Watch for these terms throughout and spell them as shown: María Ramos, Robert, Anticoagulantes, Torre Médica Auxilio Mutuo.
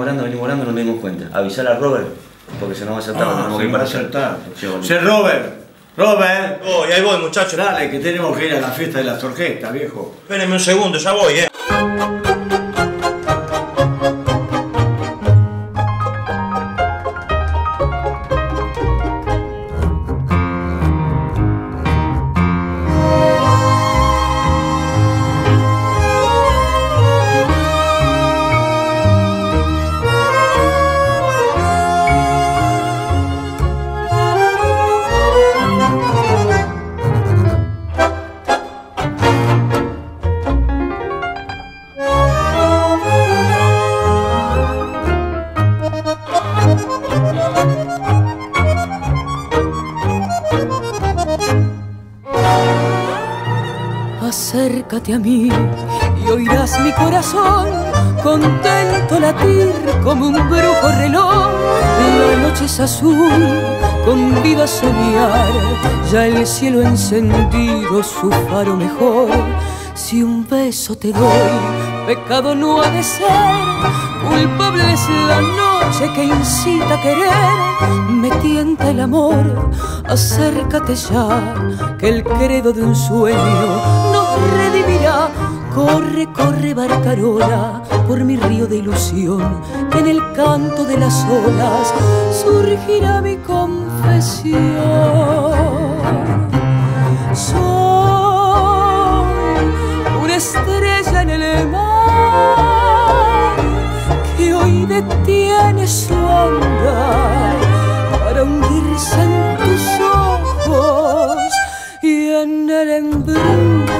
Venimos morando, no nos dimos cuenta. Avisar a Robert, porque se nos va a saltar. Robert. Oh, y ahí voy, muchachos. Dale, que tenemos que ir a la fiesta de las orquestas, viejo. Espérenme un segundo, ya voy, Acércate a mí y oirás mi corazón contento latir como un brujo reloj. La noche es azul, convida a soñar, ya el cielo ha encendido su faro mejor. Si un beso te doy, pecado no ha de ser, culpable es la noche que incita a querer. Me tienta el amor, acércate ya, que el credo de un sueño redimirá. Corre, corre barcarola por mi río de ilusión, que en el canto de las olas surgirá mi confesión. Soy una estrella en el mar que hoy detiene su andar para hundirse en tus ojos y en el embrujo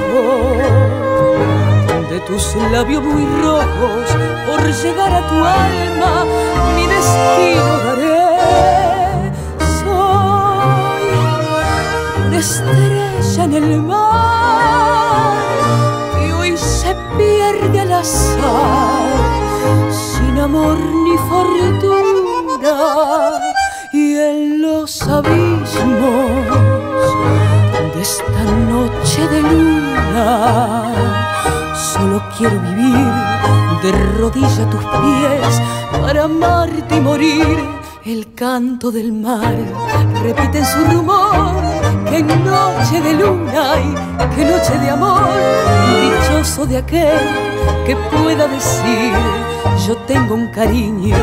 de tus labios muy rojos. Por llegar a tu alma mi destino daré. Soy una estrella en el mar que hoy se pierde al azar, sin amor ni fortuna, y en los abismos de esta noche de luna solo quiero vivir de rodillas a tus pies para amarte y morir. El canto del mar repite en su rumor que noche de luna y que noche de amor. Dichoso de aquel que pueda decir yo tengo un cariño,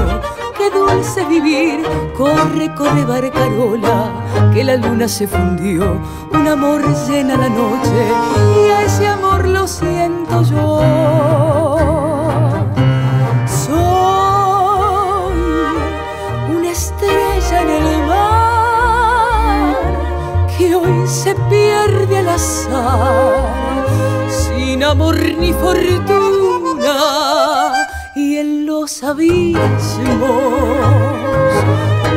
qué dulce vivir. Corre, corre barcarola, que la luna se fundió, un amor llena la noche y a ese amor lo siento yo. Soy una estrella en el mar que hoy se pierde al azar, sin amor ni fortuna, y en los abismos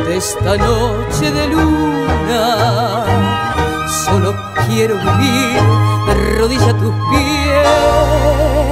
de esta noche de luna solo quiero vivir de rodillas a tus pies.